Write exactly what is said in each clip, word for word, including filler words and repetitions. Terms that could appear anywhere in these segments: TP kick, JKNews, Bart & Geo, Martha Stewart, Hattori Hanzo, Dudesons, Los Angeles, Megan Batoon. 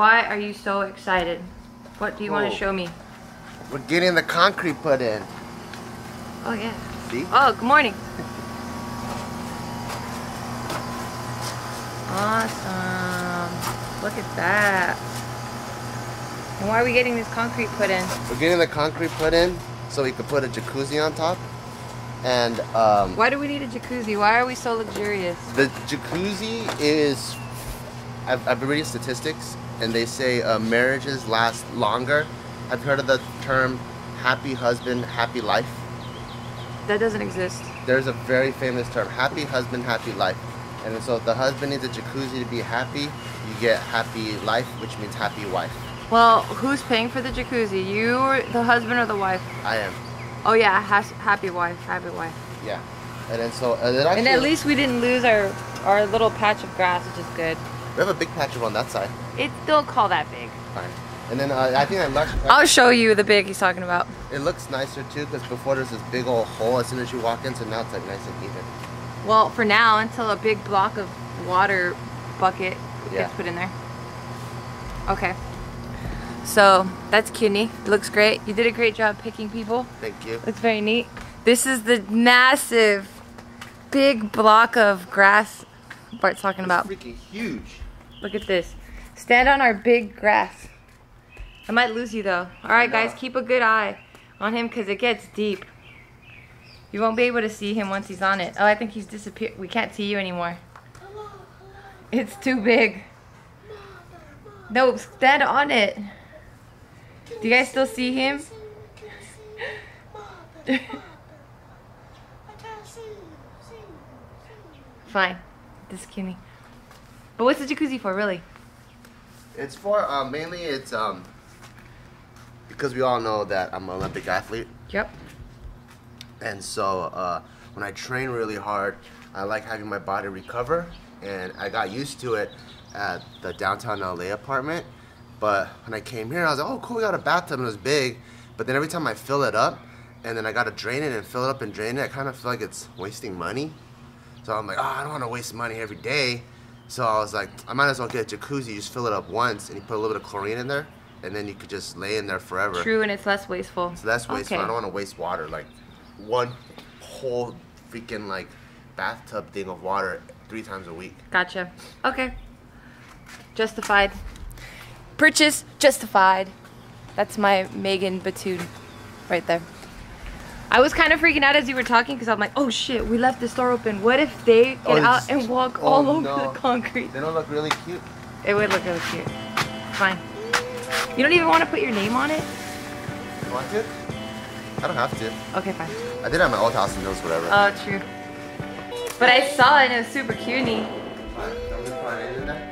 Why are you so excited? What do you Whoa. want to show me? We're getting the concrete put in. Oh yeah. See? Oh, good morning. Awesome. Look at that. And why are we getting this concrete put in? We're getting the concrete put in so we could put a jacuzzi on top. And um, why do we need a jacuzzi? Why are we so luxurious? The jacuzzi is, I've, I've been reading statistics, and they say uh, marriages last longer. I've heard of the term happy husband, happy life. That doesn't exist. There's a very famous term, happy husband, happy life. And so if the husband needs a jacuzzi to be happy, you get happy life, which means happy wife. Well, who's paying for the jacuzzi? You or the husband or the wife? I am. Oh yeah, has, happy wife, happy wife. Yeah, and then so and, then actually, and at least we didn't lose our our little patch of grass, which is good. We have a big patch of on that side. It don't call that big. Fine. And then uh, I think I luck. I'll show you the big he's talking about. It looks nicer too, because before there's this big old hole as soon as you walk in, so now it's like nice and even. Well, for now, until a big block of water bucket yeah. gets put in there. Okay. So that's cuny. Looks great. You did a great job picking people. Thank you. Looks very neat. This is the massive, big block of grass Bart's talking about. It's freaking huge. Look at this. Stand on our big grass. I might lose you though. All right, guys, keep a good eye on him because it gets deep. You won't be able to see him once he's on it. Oh, I think he's disappeared. We can't see you anymore. It's too big. No, stand on it. Do you guys still see him? Fine. This is cuny. But what's the jacuzzi for, really? It's for, uh, mainly it's, um, because we all know that I'm an Olympic athlete. Yep. And so, uh, when I train really hard, I like having my body recover. And I got used to it at the downtown L A apartment. But when I came here, I was like, oh, cool, we got a bathtub, and it was big. But then every time I fill it up, and then I got to drain it and fill it up and drain it, I kind of feel like it's wasting money. So I'm like, oh, I don't want to waste money every day. So I was like, I might as well get a jacuzzi. You just fill it up once, and you put a little bit of chlorine in there, and then you could just lay in there forever. True, and it's less wasteful. It's less wasteful. Okay. I don't want to waste water. Like one whole freaking like bathtub thing of water three times a week. Gotcha. Okay. Justified. Purchase justified. That's my Megan Batoon right there. I was kind of freaking out as you were talking because I'm like, oh shit, we left the store open. What if they get oh, out and walk oh, all over no. the concrete? They don't look really cute. It would look really cute. Fine. You don't even want to put your name on it? You want to? I don't have to. Okay, fine. I did at my old house and it was whatever. Oh, true. But I saw it and it was super cuny.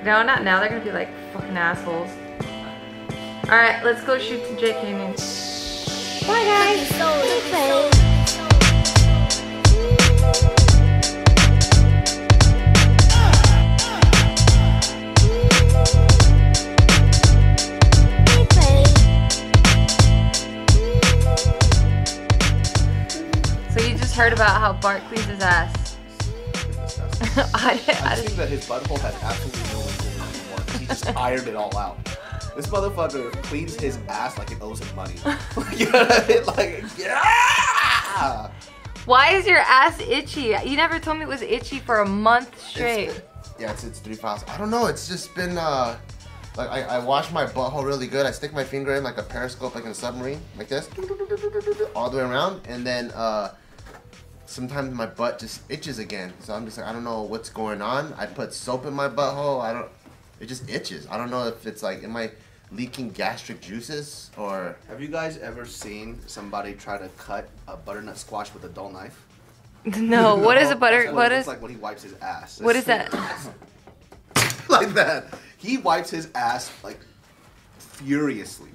No, not now. They're going to be like fucking assholes. All right, let's go shoot to J K News. Bye, guys. So you just heard about how Bart cleans his ass. I, I, I think that his butthole has absolutely no one anymore because he just tired it all out. This motherfucker cleans his ass like it owes him money. You know what I mean? Like, yeah! Why is your ass itchy? You never told me it was itchy for a month straight. It's, yeah, it's, it's three files. I don't know. It's just been, uh, like, I, I wash my butthole really good. I stick my finger in like a periscope, like in a submarine, like this, all the way around. And then, uh, sometimes my butt just itches again. So I'm just like, I don't know what's going on. I put soap in my butthole. I don't, it just itches. I don't know if it's like, in my leaking gastric juices or... Have you guys ever seen somebody try to cut a butternut squash with a dull knife? No, what no. is a butter... That's what is... It's like when he wipes his ass. What it's is that? Like that. He wipes his ass like furiously.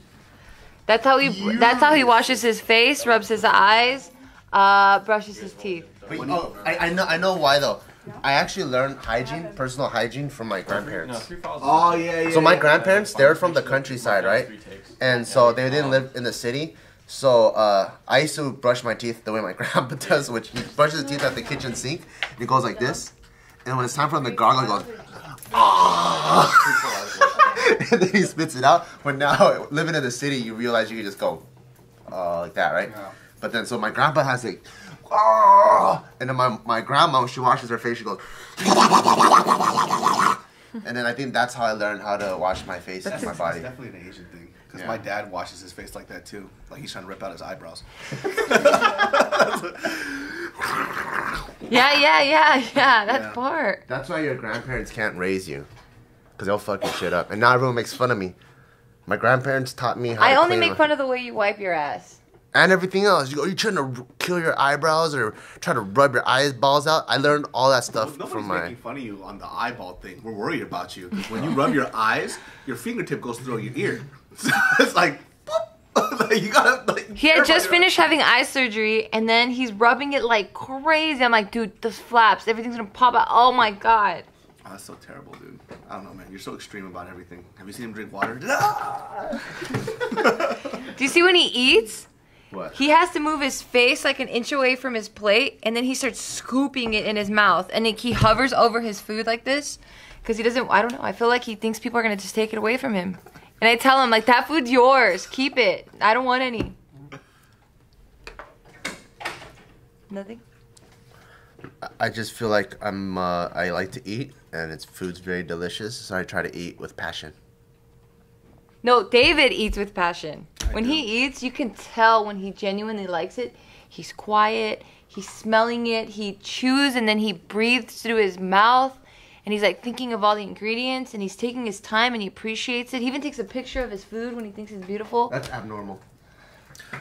That's how he furiously. That's how he washes his face, rubs his eyes, uh, brushes his teeth. But, oh, I, I, know, I know why though. I actually learned hygiene, personal hygiene from my grandparents. Oh, yeah, yeah. So my grandparents, they're from the countryside, right? And so they didn't live in the city. So uh, I used to brush my teeth the way my grandpa does, which he brushes his teeth at the kitchen sink. It goes like this. And when it's time for him to gargle, it goes, ah! and then he spits it out. But now, living in the city, you realize you can just go uh, like that, right? Yeah. But then, so my grandpa has like, oh! And then my, my grandma, when she washes her face, she goes, and then I think that's how I learned how to wash my face that's and my body. That's definitely an Asian thing. Because yeah. my dad washes his face like that too. Like he's trying to rip out his eyebrows. Yeah, yeah, yeah, yeah, that yeah. part. That's why your grandparents can't raise you. Because they'll fuck your shit up. And now everyone makes fun of me. My grandparents taught me how I to I only make fun of the way you wipe your ass. And everything else. You go, you're trying to kill your eyebrows or try to rub your eyeballs out. I learned all that stuff well, from my... Nobody's making fun of you on the eyeball thing. We're worried about you. When you rub your eyes, your fingertip goes through your ear. So it's like... Like you gotta, like, he had just finished having eye surgery, and then he's rubbing it like crazy. I'm like, dude, the flaps, everything's gonna pop out. Oh my god. Oh, that's so terrible, dude. I don't know, man. You're so extreme about everything. Have you seen him drink water? Do you see when he eats? What? He has to move his face like an inch away from his plate, and then he starts scooping it in his mouth, and like, he hovers over his food like this, because he doesn't. I don't know. I feel like he thinks people are gonna just take it away from him. And I tell him, like, that food's yours. Keep it. I don't want any. Nothing? I just feel like I'm, uh, I like to eat, and it's food's very delicious, so I try to eat with passion. No, David eats with passion. I when do. He eats, you can tell when he genuinely likes it. He's quiet. He's smelling it. He chews, and then he breathes through his mouth. And he's like thinking of all the ingredients, and he's taking his time, and he appreciates it. He even takes a picture of his food when he thinks it's beautiful. That's abnormal.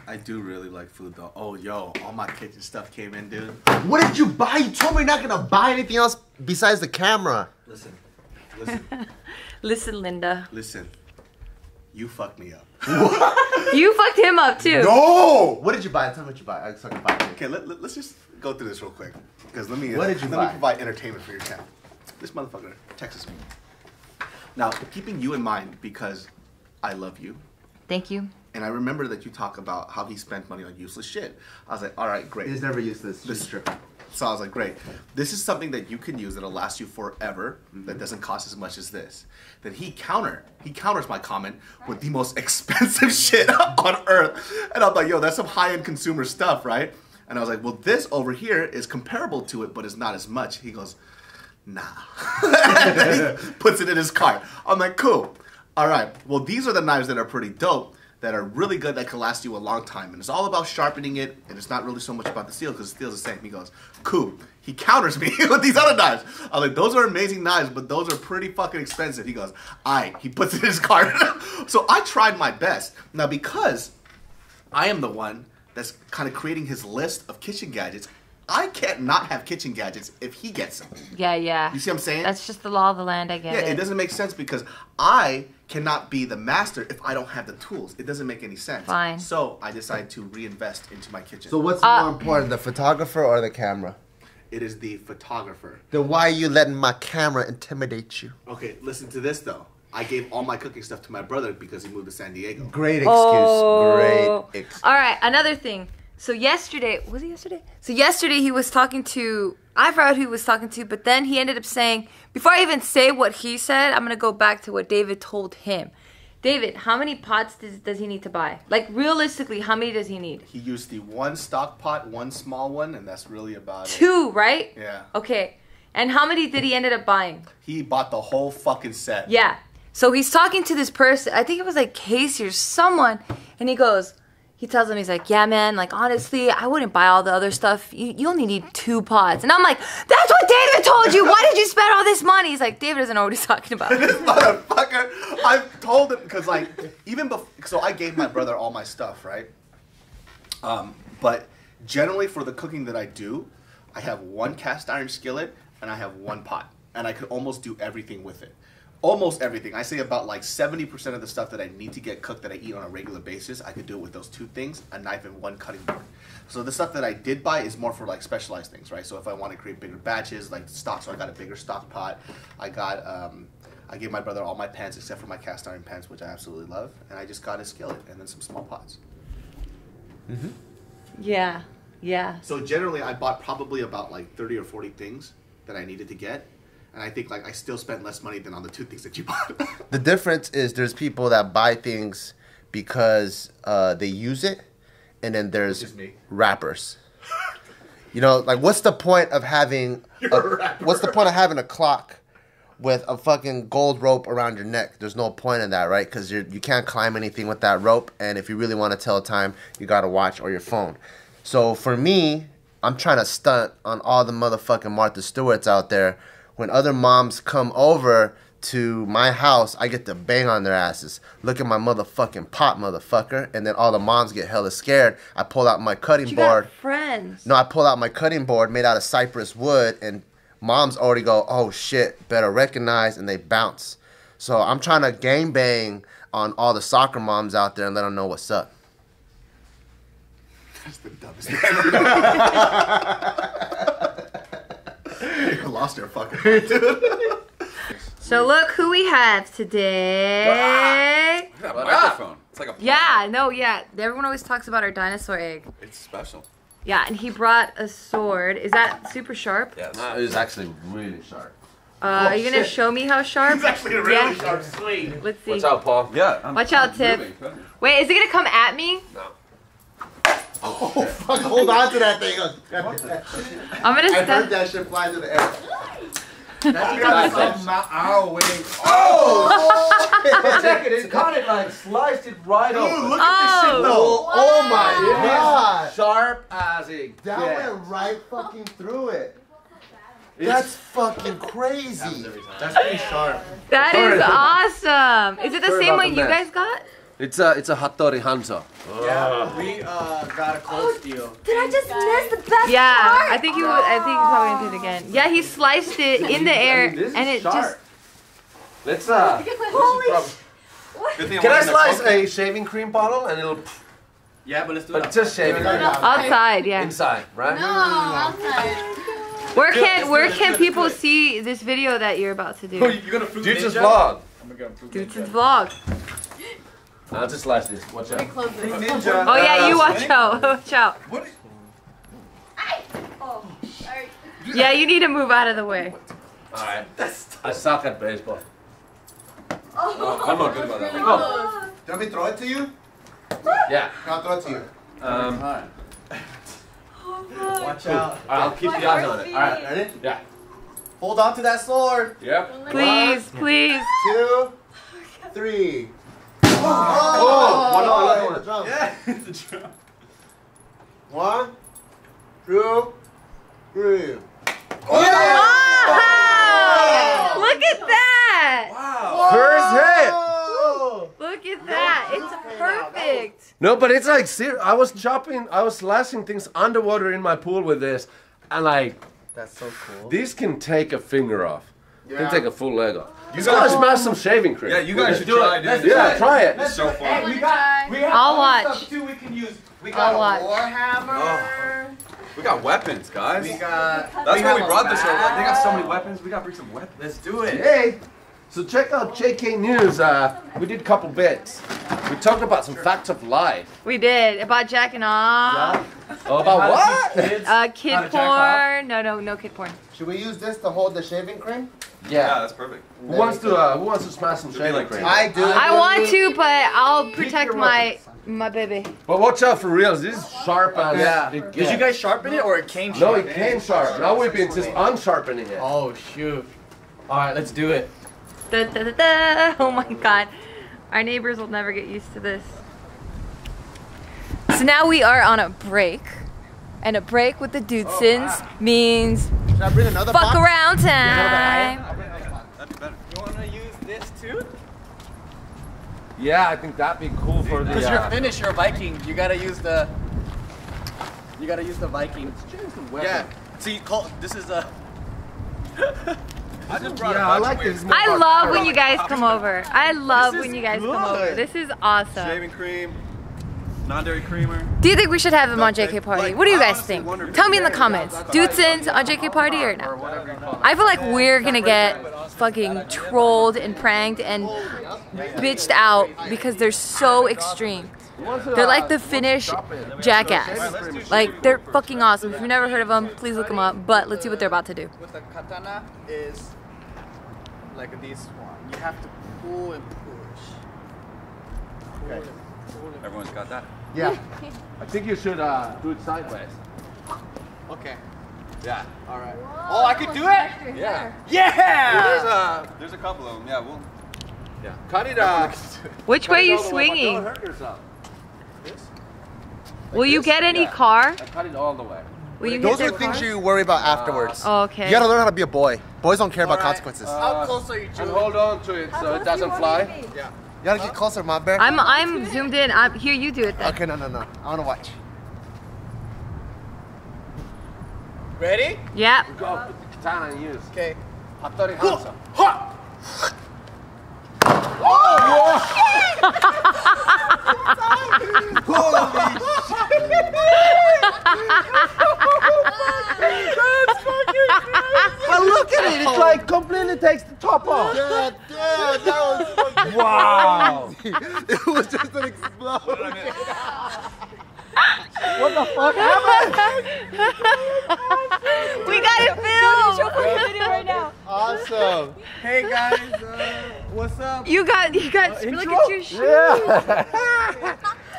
I do really like food though. Oh, yo, all my kitchen stuff came in, dude. What did you buy? You told me you're not gonna buy anything else besides the camera. Listen, listen. Listen, Linda. Listen, you fucked me up. You fucked him up too. No! What did you buy? Tell me what you buy. So I can buy it. Okay, let, let, let's just go through this real quick. Because let me, what did you let buy? me provide entertainment for your channel. This motherfucker texts me. Now, keeping you in mind, because I love you. Thank you. And I remember that you talk about how he spent money on useless shit. I was like, all right, great. He's never useless. This trip. So I was like, great. This is something that you can use that'll last you forever. Mm-hmm. That doesn't cost as much as this. Then he counter, he counters my comment with the most expensive shit on earth. And I'm like, yo, that's some high-end consumer stuff, right? And I was like, well, this over here is comparable to it, but it's not as much. He goes, nah. And he puts it in his cart. I'm like, cool. All right. Well, these are the knives that are pretty dope, that are really good, that can last you a long time. And it's all about sharpening it, and it's not really so much about the steel, because the steel's the same. He goes, cool. He counters me with these other knives. I'm like, those are amazing knives, but those are pretty fucking expensive. He goes, all right. He puts it in his cart. So I tried my best. Now, because I am the one that's kind of creating his list of kitchen gadgets, I can't not have kitchen gadgets if he gets them. Yeah, yeah. You see what I'm saying? That's just the law of the land, I guess. Yeah, it. it doesn't make sense because I cannot be the master if I don't have the tools. It doesn't make any sense. Fine. So I decided to reinvest into my kitchen. So what's uh, more important, the photographer or the camera? It is the photographer. Then why are you letting my camera intimidate you? Okay, listen to this though. I gave all my cooking stuff to my brother because he moved to San Diego. Great excuse. Oh. Great excuse. All right, another thing. So yesterday, was it yesterday? So yesterday he was talking to, I forgot who he was talking to, but then he ended up saying, before I even say what he said, I'm going to go back to what David told him. David, how many pots does, does he need to buy? Like realistically, how many does he need? He used the one stock pot, one small one, and that's really about it. Two, right? Yeah. Okay. And how many did he ended up buying? He bought the whole fucking set. Yeah. So he's talking to this person, I think it was like Casey or someone, and he goes... He tells him, he's like, yeah, man, like, honestly, I wouldn't buy all the other stuff. You, you only need two pots. And I'm like, that's what David told you. Why did you spend all this money? He's like, David doesn't know what he's talking about. This motherfucker, I've told him, because, like, even before, so I gave my brother all my stuff, right? Um, but generally for the cooking that I do, I have one cast iron skillet and I have one pot. And I could almost do everything with it. Almost everything. I say about like seventy percent of the stuff that I need to get cooked that I eat on a regular basis, I could do it with those two things, a knife and one cutting board. So the stuff that I did buy is more for like specialized things, right? So if I want to create bigger batches, like stock, so I got a bigger stock pot. I got, um, I gave my brother all my pans except for my cast iron pans, which I absolutely love. And I just got a skillet and then some small pots. Mm-hmm. Yeah, yeah. So generally I bought probably about like thirty or forty things that I needed to get. And I think like I still spent less money than on the two things that you bought. The difference is there's people that buy things because uh, they use it, and then there's rappers. You know, like what's the point of having a, a what's the point of having a clock with a fucking gold rope around your neck? There's no point in that, right? Because you you can't climb anything with that rope, and if you really want to tell time, you gotta watch or your phone. So for me, I'm trying to stunt on all the motherfucking Martha Stewarts out there. When other moms come over to my house, I get to bang on their asses. Look at my motherfucking pop, motherfucker. And then all the moms get hella scared. I pull out my cutting you board. Got friends. No, I pull out my cutting board made out of cypress wood, and moms already go, oh shit, better recognize, and they bounce. So I'm trying to gangbang on all the soccer moms out there and let them know what's up. That's the dumbest thing ever. You lost your fucking mind, dude. So look who we have today. Look at that microphone. It's like a plant. Yeah, no, yeah. Everyone always talks about our dinosaur egg. It's special. Yeah, and he brought a sword. Is that super sharp? Yeah, no, it was actually really sharp. Uh, oh, are you going to show me how sharp? It's actually a really yeah. sharp sleeve. Let's see. Watch out, Paul. Yeah. I'm, Watch out, Tip. Wait, is it going to come at me? No. Oh, oh fuck, hold on to that thing. I'm gonna I heard that shit fly to the air. That's because I'm not our way. Oh! Check it, it caught it like sliced it right off. Dude, look oh, at this shit though. Wow. Oh my god. Sharp as it. That yeah. went right fucking through it. It's That's fucking crazy. That's pretty sharp. That Sorry. is awesome. Is it the Sorry same one the you guys got? It's a, it's a Hattori Hanzo. Yeah, we uh, got a close oh, deal. Did I just miss the best yeah, part? Yeah, I think you oh. I think you probably did it again. Yeah, he sliced it in the air, I mean, and it sharp. just... Let's, uh... Holy sh... Can I slice a shaving cream bottle and it'll... Yeah, but let's do it But just shaving cream. Outside, yeah. Inside, right? No, outside. Where can, where can people see this video that you're about to do? You're gonna food Dude's vlog. Dude's vlog. I'll just slice this. Watch out. Ninja. Oh yeah, you watch out. Watch out. What? Oh, sorry. Yeah, you need to move out of the way. All right. I suck at baseball. Oh, I'm not good about that. Oh. Do you want me to throw it to you? Yeah. I'll throw it to you. Um. Watch out. I'll keep the eyes on it. All right. Ready? Yeah. Hold on to that sword. Yep. Please, please. Two, three. Oh, one, one, one. Yeah, it's a drum. One, two, three. Oh! Oh! Yeah! Look at that! Wow! First hit! Look at that! It's perfect. No, but it's like serious. I was chopping, I was slashing things underwater in my pool with this, and like. That's so cool. These can take a finger off. Yeah. They can take a full leg off. You guys so smash some shaving cream. Yeah, you guys should do try it. Let's yeah, try it. It's so fun. Hey, we got, we have I'll watch. Stuff too we can use. We got I'll a watch. warhammer. Oh. We got weapons, guys. We got. That's we why we brought this over. Like, they got so many weapons. We got to bring some weapons. Let's do it. Hey, so check out J K News. Uh, we did a couple bits. We talked about some sure. facts of life. We did about jacking off. Yeah. Oh, about what? Kids, uh, kid porn. No, no, no kid porn. Should we use this to hold the shaving cream? Yeah. yeah, that's perfect. Who there wants to? Uh, who wants to smash some shaving cream? I do. I want to, but I'll protect my my baby. But watch out for reals. This is sharp as yeah. Did you guys sharpen it or it came sharp? No, it came sharp. Now we've been just unsharpening it. Oh shoot! All right, let's do it. Da, da, da, da. Oh my god, our neighbors will never get used to this. So now we are on a break, and a break with the Dudesons oh, wow. means. Should I bring another Fuck box? around time! Yeah, that'd be better. You wanna use this too? Yeah, I think that'd be cool for the... Because uh, you're Finnish, you're a Viking. You gotta use the... You gotta use the Viking. Use the weapon. Yeah. So you call... This is a... I just brought yeah, a I like this. I love when you guys come over. I love when you guys good. come over. This is awesome. Shaving cream. Non-dairy creamer. Do you think we should have him on J K Party? Like, what do you guys think? Tell me in the comments. Dudesons on J K Party or not? I feel like we're gonna get fucking trolled and pranked and bitched out because they're so extreme. They're like the Finnish jackass. Like, they're fucking awesome. If you've never heard of them, please look them up. But let's see what they're about to do. With the katana is like this one. You have to pull and push. Pull okay. And pull and Everyone's push. Got that? Yeah. I think you should uh, do it sideways. Okay. Yeah. All right. Whoa, oh, I could do it? Yeah. Yeah. yeah. There's a there's a couple of them. Yeah. We'll. Yeah. Cut it off. Which way are you swinging? Don't hurt yourself. Like this? Like Will this? you get any yeah. car? I cut it all the way. Will you Those get are things car? you worry about afterwards. Uh, oh, okay. You gotta learn how to be a boy. Boys don't care all about right. consequences. Uh, how close are you? And hold on to it how so it doesn't do you fly. You yeah. You gotta huh? get closer, my bear. I'm I'm zoomed in. I'm here. You do it then. Okay. No. No. No. I wanna watch. Ready? Yeah. We go put the katana and use. Okay. Hattori Hanzo. Ha! Oh! Whoa! Shit! Holy shit! That's fucking crazy! But look at it! It's like completely takes the top off. Yeah, yeah, that was fucking wow! It was just an explosion. What the fuck happened? We gotta film! Video right now. Awesome. Hey guys, uh, what's up? You got, you got. Uh, look at your shoes. Yeah.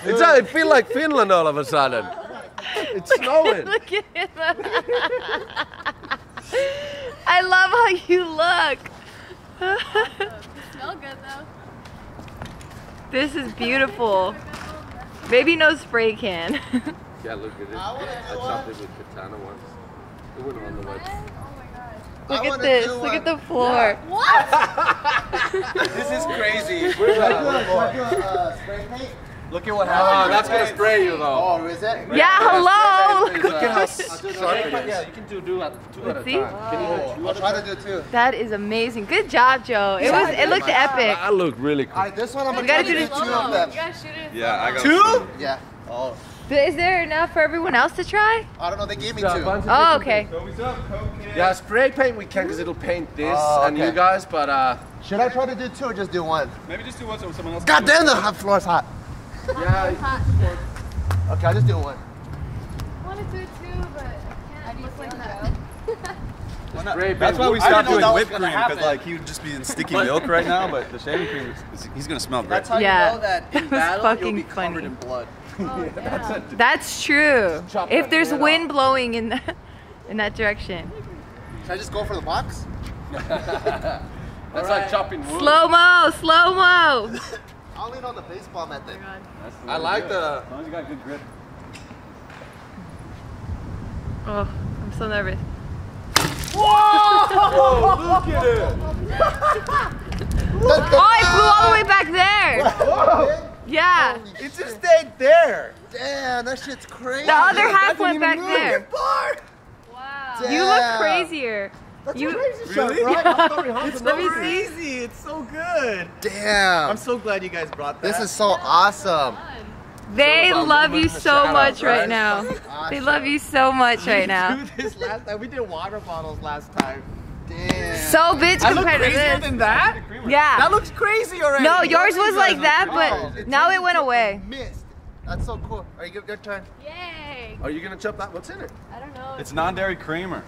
It's uh, it feels like Finland all of a sudden. It's look snowing. At, look at him. I love how you look. Awesome. You smell good though. This is beautiful. Maybe no spray can. Yeah, look at this. I chopped it with katana once. It went on the way. Oh my god. Look I at this. Look one. at the floor. Yeah. What? This is crazy. We're going to spray paint. Look at what happened. Oh, that's going to spray you though. Oh, is it? Yeah, hello. Look at how sharp it is. Yeah, you can do two at a see? time. Oh, I'll try to do two. That is amazing. Good job, Joe. It was. It looked epic. I look really cool. All right, this one I'm going to do two of them. You got to shoot it. Yeah, I got two? Yeah. Oh. Is there enough for everyone else to try? I don't know, they gave me two. Oh, okay. Yeah, spray paint we can because it'll paint this oh, and okay. you guys, but uh... Should I try to do two or just do one? Maybe just do one so someone else God damn, the hot floor is hot. Yeah, it's hot. Okay, I'll just do one. I want to do two, but I can't. I just like that. Well, that's why we stopped doing whipped cream, because like he would just be in sticky milk right now. But the shaving cream, is, he's gonna smell great. That's how yeah. you know that in battle you'll be covered funny. in blood. Oh, yeah. That's, that's true. If there's wind off. blowing in that in that direction. Should I just go for the box? That's right. Like chopping wood. Slow mo, slow mo. I'll lean on the baseball method. Oh, I like the. As long as you got good grip. Oh, I'm so nervous. Whoa! Whoa! Look at it! Look at oh, it flew all the way back there! Whoa! Yeah. Holy it just stayed there. Damn, that shit's crazy. The other half went back there. Wow. Damn. You look crazier. That's you, crazy really? shot, right? Yeah. It's so easy. It's so good. Damn. I'm so glad you guys brought that. This is so awesome. They so love you so much out, right, right now. Awesome. They love you so much right now. We did this last time. We did water bottles last time. Damn. So bitch compared I look crazier to this. than that? Yeah. That looks crazy already. No, yours was like that, but oh, now it went away. Missed. That's so cool. Are you good? Your turn. Yay. Are you gonna chop that? What's in it? I don't know. It's non-dairy creamer.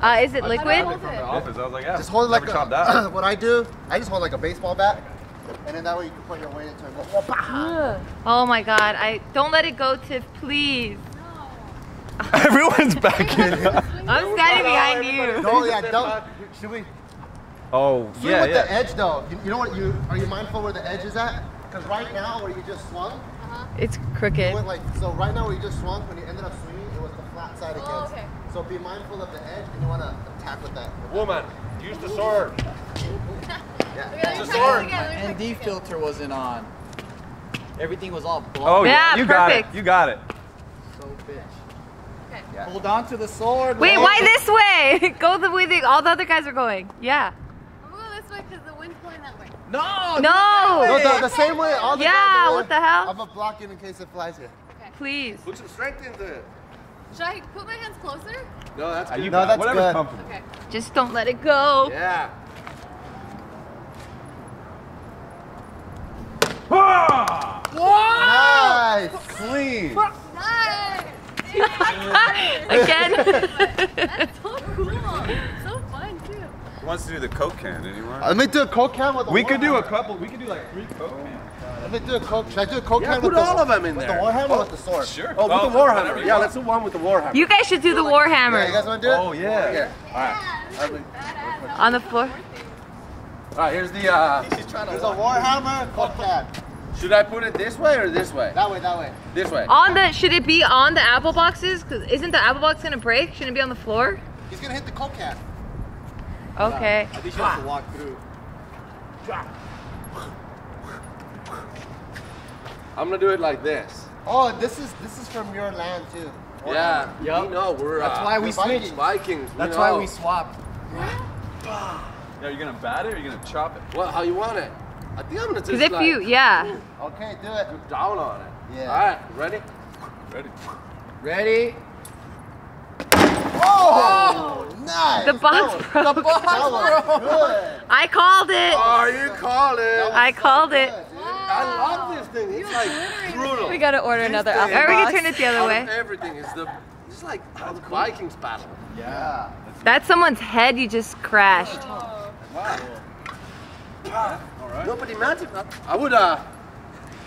Uh, is it I liquid? I hold it from the office. I was like, yeah. Just hold it like a, that. What I do, I just hold like a baseball bat. And then that way you can put your weight into it. Oh my god, I don't let it go, Tiff, please. No. Everyone's back in. I'm standing behind you. No, yeah, don't. Should we? Oh, swing yeah. with yeah. the edge though. You, you know what? You are you mindful where the edge is at? Because right now where you just swung, uh-huh. it's crooked. You went like, so right now where you just swung, when you ended up swinging, it was the flat side against. Oh, okay. So be mindful of the edge, and you want to attack with that. Woman, use the sword. Yeah. It's a sword. My N D filter wasn't on. Everything was all blown. Oh yeah, yeah you perfect. got it. You got it. So bitch. Okay. Yeah. Hold on to the sword. Wait, why this way? Go the way the, all the other guys are going. Yeah. I'm going this way because the wind's blowing that way. No. No. no the, the same way. All the yeah. What the hell? I'm gonna block it in case it flies here. Okay. Please. Put some strength into it. Should I put my hands closer? No, that's good. You, no, that's Whatever's good. comfortable. Okay. Just don't let it go. Yeah. Ah! Whoa! Nice! Clean! Nice! Again? That's so cool! So fun too! Who wants to do the Coke can? Anyone? Let me do a Coke can with the We could do hammer. a couple. We could do like three Coke cans. Let me do a Coke. Should I do a Coke yeah, can with all the all of them in with there? The Warhammer oh, or with the sword? Sure. Oh, oh with the Warhammer. Yeah, yeah, let's do one with the Warhammer. You guys should do the Warhammer. Yeah, you guys want to do it? Oh yeah. yeah. yeah. All right. Yeah, on the floor. All right. Here's the. Uh, Here's the Warhammer Coke can. Should I put it this way or this way? That way, that way. This way. On the should it be on the apple boxes? Cause isn't the apple box gonna break? Shouldn't it be on the floor? He's gonna hit the Coke can. Okay. I think you have to walk through. I'm gonna do it like this. Oh, this is this is from your land too. Or yeah. Yep. We know we're. That's uh, why we Vikings. Vikings. That's know. why we swapped. Yeah. Are you gonna bat it or are you gonna chop it? Well, how you want it? I think I'm gonna take it. Because if you, yeah. Okay, do it. Go down on it. Yeah. All right, ready? Ready. Ready. Oh, oh nice. The box broke. The box broke. Good. I called it. Oh, you called it. I called so it. Good, wow. I love this thing. It's you like brutal. We gotta order this another apple. Or we can turn it the other way. Everything is the. It's like how the Vikings battle. Yeah. That's someone's head you just crashed. Oh. Wow. Ah. Right. No, but imagine that. I would, uh,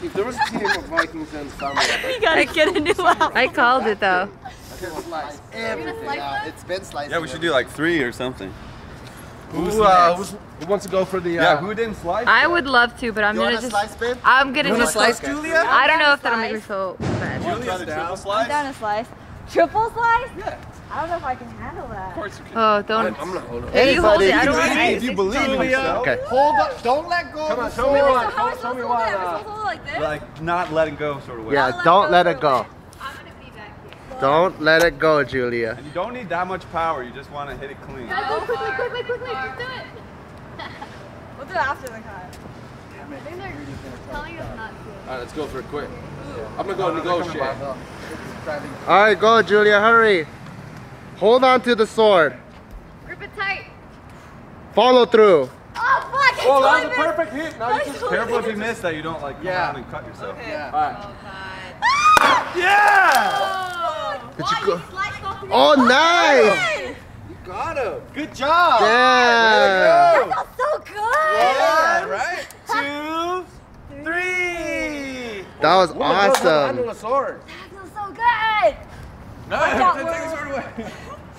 if there was a team of Vikings and somewhere. You gotta get a new out. I called it though. Slice everything out. It's been sliced. Yeah, we should do like three or something. Who, uh, who wants to go for the? Uh, yeah, who didn't slice? I would love to, but I'm you gonna just. Slice, babe? I'm gonna just slice, okay. Julia. I don't know if that'll make me so bad. Julia's down. Slice? I'm down a slice. Triple slice? Yeah. I don't know if I can handle that. Of course you can. Oh, don't. I'm, I'm gonna hold it. Hey, you hold it. I don't know. If you believe in yourself. Okay. Hold up. Don't let go. Come on, show me why. Show me why. Am I supposed to hold it like this? Like not letting go sort of way. Yeah, don't let it go. I'm gonna be back here. Don't let it go, Julia. And you don't need that much power. You just want to hit it clean. Go quickly, quickly, quickly. Just do it. We'll do it after the cut. I think they're telling us not to. All right, let's go for it quick. I'm gonna go negotiate. All right, go, Julia. Hurry. Hold on to the sword. Grip it tight. Follow through. Oh, fuck! Well, that was a perfect hit. Now you just careful if you miss that you don't like come around and cut yourself. Okay. Yeah. All right. Oh, God. Ah! Yeah! Oh, did you go? You oh, oh, nice! Man. You got him. Good job. Yeah. Go. That felt so good. Yeah, right? Two, three. That was Ooh, awesome. That was so good. No, take away.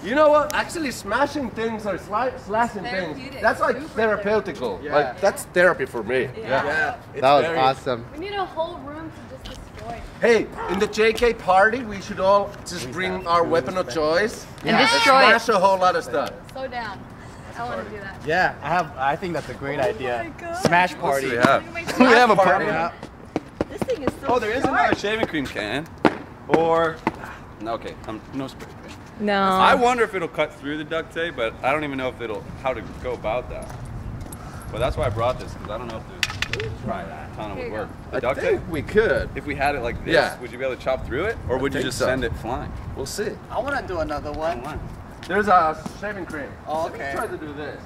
You know what? Actually, smashing things or sli slashing things—that's like therapeutical. Yeah. Like that's therapy for me. Yeah, yeah. yeah. That was very... awesome. We need a whole room to just destroy. Hey, in the J K party, we should all just bring our weapon of choice yeah. and destroy it. Smash a whole lot of stuff. So down. I want to do that. Yeah, I have. I think that's a great oh idea. Smash party. We have, we have a party. Yeah. This thing is so. Oh, there is another shaving cream can. Or. No, okay, um, no spray paint. No. I wonder if it'll cut through the duct tape, but I don't even know if it'll how to go about that. But that's why I brought this because I don't know if there's try that tunnel would work. The I duct think tape, we could. If we had it like this, yeah. would you be able to chop through it, or I would you just so. send it flying? We'll see. I want to do another one. There's a shaving cream. Oh, okay. Let me try to do this.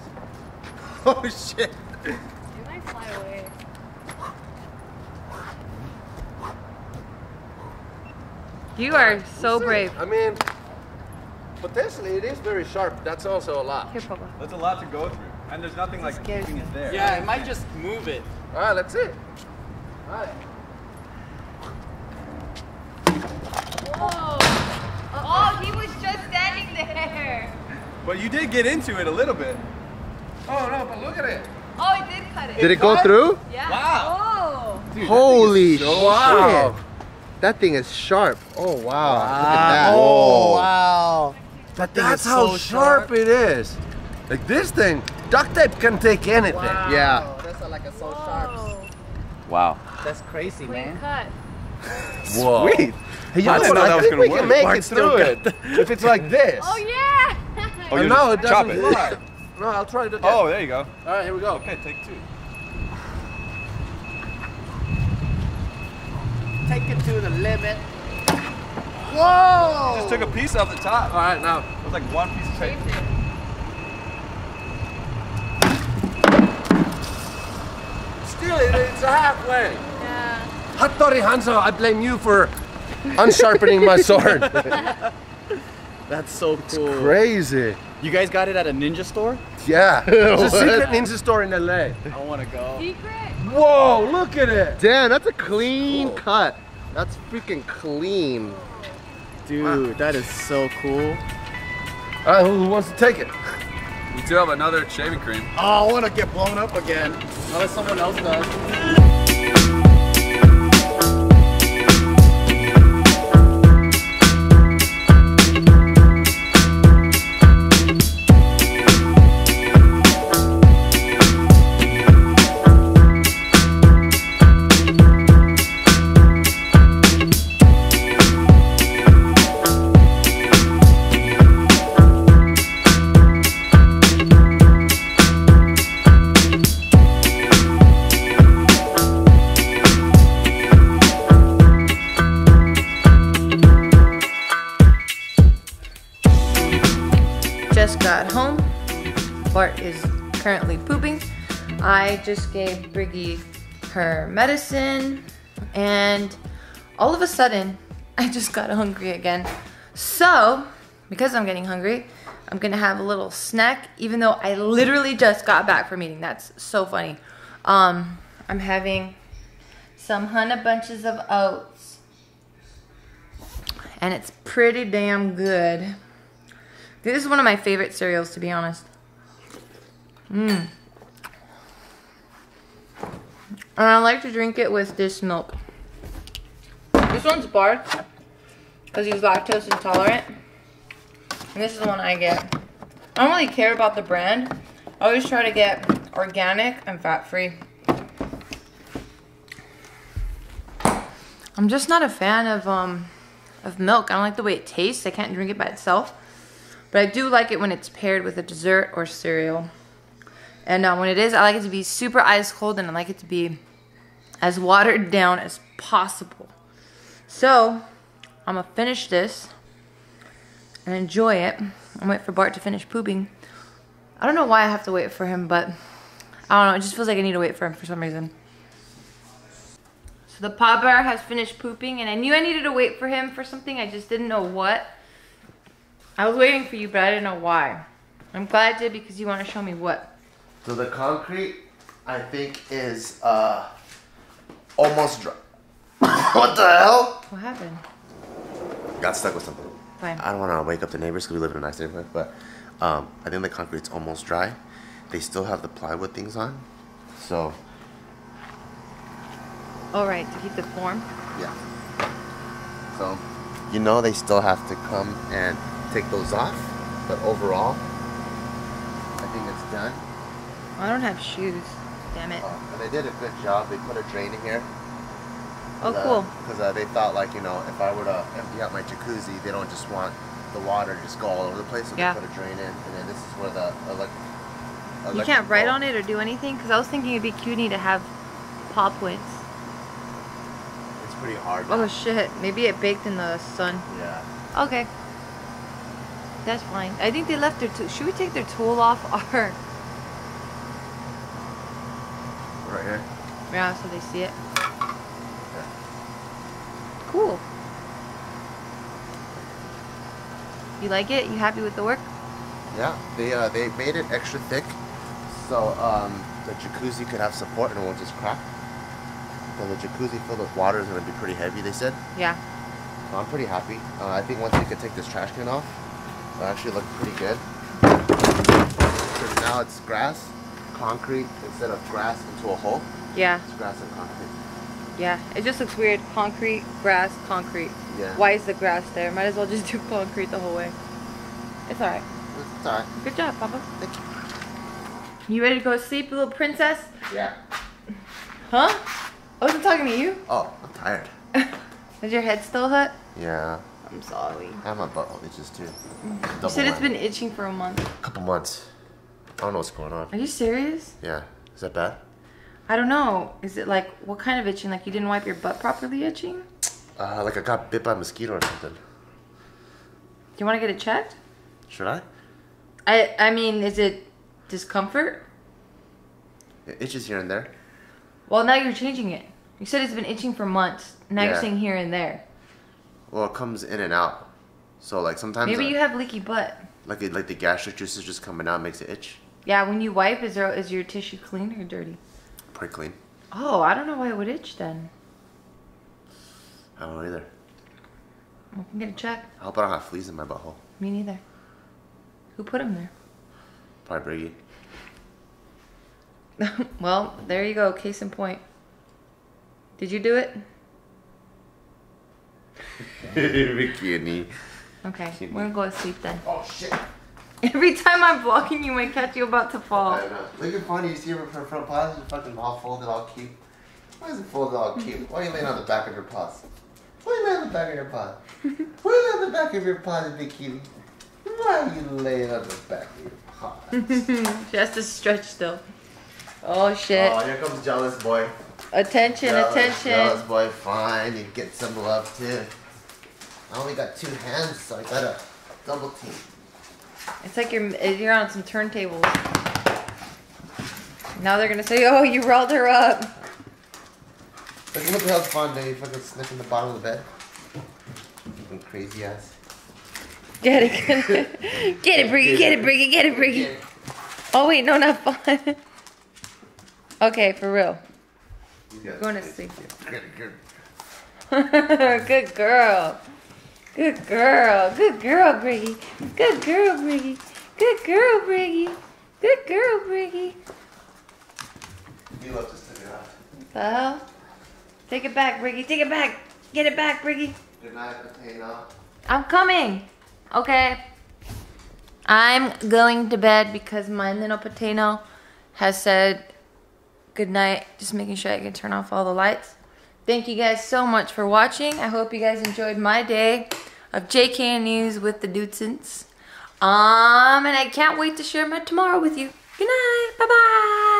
Oh shit. It might fly away. You are uh, so brave. I mean, potentially it is very sharp. That's also a lot. Here, Papa. That's a lot to go through. And there's nothing like keeping it there. Yeah, it might just move it. All right, let's see. All right. Whoa. Oh, he was just standing there. But you did get into it a little bit. Oh, no, but look at it. Oh, it did cut it. Did it, it go through? Yeah. Wow. Oh. Dude, holy so shit. Wow. That thing is sharp. Oh, wow. wow. Look at that. Oh, wow. That thing That's is how so sharp, sharp it is. Like this thing, duct tape can take anything. Wow. Yeah. That's not like a so sharp. Wow. That's crazy, man. Cut. Whoa. Sweet. Hey, I didn't know that was going to work. I think we can make Mark it through it. If it's like this. Oh, yeah. Oh, you no, it doesn't it. fly. No, I'll try it again. Oh, there you go. All right, here we go. Okay, take two. Take it to the limit. Whoa! You just took a piece off the top. All right, now it was like one piece of tape. Still, it's halfway. Yeah. Hattori Hanzo, I blame you for unsharpening my sword. That's so cool. It's crazy. You guys got it at a ninja store? Yeah. It's a secret ninja store in L A. I want to go. Secret? Whoa, look at it. Damn, that's a clean cool. cut. That's freaking clean. Dude, wow. That is so cool. All right, who wants to take it? We do have another shaving cream. Oh, I want to get blown up again. Unless someone else does. Just got home. Bart is currently pooping. I just gave Briggy her medicine, and all of a sudden, I just got hungry again. So, because I'm getting hungry, I'm gonna have a little snack, even though I literally just got back from eating. That's so funny. Um, I'm having some Hunna bunches of oats, and it's pretty damn good. This is one of my favorite cereals, to be honest. Mmm. And I like to drink it with this milk. This one's Bart, because he's lactose intolerant. And this is the one I get. I don't really care about the brand. I always try to get organic and fat-free. I'm just not a fan of, um, of milk. I don't like the way it tastes. I can't drink it by itself. But I do like it when it's paired with a dessert or cereal. And uh, when it is, I like it to be super ice cold, and I like it to be as watered down as possible. So, I'm gonna finish this and enjoy it. I'm waiting for Bart to finish pooping. I don't know why I have to wait for him, but I don't know. It just feels like I need to wait for him for some reason. So the Paw Bear has finished pooping, and I knew I needed to wait for him for something. I just didn't know what. I was waiting for you, but I didn't know why. I'm glad I did, because you want to show me what. So the concrete, I think, is uh, almost dry. What the hell? What happened? Got stuck with something. Fine. I don't want to wake up the neighbors because we live in a nice neighborhood, but um, I think the concrete's almost dry. They still have the plywood things on, so. All right, to keep the form? Yeah. So, you know they still have to come and take those off, but overall, I think it's done. I don't have shoes, damn it. Uh, they did a good job. They put a drain in here. Oh, uh, cool. Because uh, they thought, like, you know, if I were to empty out my jacuzzi, they don't just want the water to just go all over the place, so yeah. They put a drain in, and then this is where the electric. You can't write on it or do anything, because I was thinking it'd be cutie to have paw prints. It's pretty hard. Oh, shit. Maybe it baked in the sun. Yeah. Okay. That's fine. I think they left their tool. Should we take their tool off our... Right here? Yeah, so they see it. Yeah. Cool. You like it? You happy with the work? Yeah. They uh, they made it extra thick so um, the jacuzzi could have support and it won't just crack. So the jacuzzi filled with water is going to be pretty heavy, they said. Yeah. So I'm pretty happy. Uh, I think once they could take this trash can off, actually look pretty good. So now it's grass, concrete instead of grass into a hole. Yeah. It's grass and concrete. Yeah, it just looks weird. Concrete, grass, concrete. Yeah. Why is the grass there? Might as well just do concrete the whole way. It's alright. It's alright. Good job, Papa. Thank you. You ready to go sleep, little princess? Yeah. Huh? I wasn't talking to you. Oh, I'm tired. Is your head still hot? Yeah. I'm sorry. I have my butthole itches too. Mm-hmm. You said it's been itching for a month. A couple months. I don't know what's going on. Are you serious? Yeah. Is that bad? I don't know. Is it like, what kind of itching? Like you didn't wipe your butt properly itching? Uh, like I got bit by a mosquito or something. Do you want to get it checked? Should I? I, I mean, is it discomfort? It itches here and there. Well, now you're changing it. You said it's been itching for months. Now yeah. You're saying here and there. Well, it comes in and out. So like sometimes maybe I, you have leaky butt. Like it, like the gastric juice is just coming out, and makes it itch. Yeah, when you wipe, is there is your tissue clean or dirty? Pretty clean. Oh, I don't know why it would itch then. I don't know either. I can get a check. I hope I don't have fleas in my butthole. Me neither. Who put them there? Probably Briggy. Well, there you go. Case in point. Did you do it? Bikini. Okay, Bikini. We're gonna go to sleep then. Oh shit! Every time I'm blocking you, I catch you about to fall. I know. Looking funny, you see her front paws is fucking all folded, all cute. Why is it folded all cute? Why are you laying on the back of your paws? Why are you laying on the back of your paws? Why are you laying on the back of your paws, Bikini? Why are you laying on the back of your paws? She has to stretch still. Oh shit! Oh, here comes jealous boy. Attention, jealous, attention. Jealous boy, fine. You get some love too. I only got two hands, so I gotta double team. It's like you're you're on some turntables. Now they're gonna say, "Oh, you rolled her up." Look what the hell's fun, dude. You fucking sniffing the bottom of the bed. Fucking crazy ass. Get it, get it, get it, Briggy, get it, Briggy, get it, Briggy. Oh wait, no, not fun. Okay, for real. Yes, going to sleep. Good, good. Good girl. Good girl. Good girl, Briggy. Good girl, Briggy. Good girl, Briggy. Good girl, Briggy. You love to take it off. Well, take it back, Briggy. Take it back. Get it back, Briggy. Good night, Patina. I'm coming. Okay. I'm going to bed because my little Potato has said good night. Just making sure I can turn off all the lights. Thank you guys so much for watching. I hope you guys enjoyed my day of J K News with the Dudesons. Um, and I can't wait to share my tomorrow with you. Good night. Bye-bye.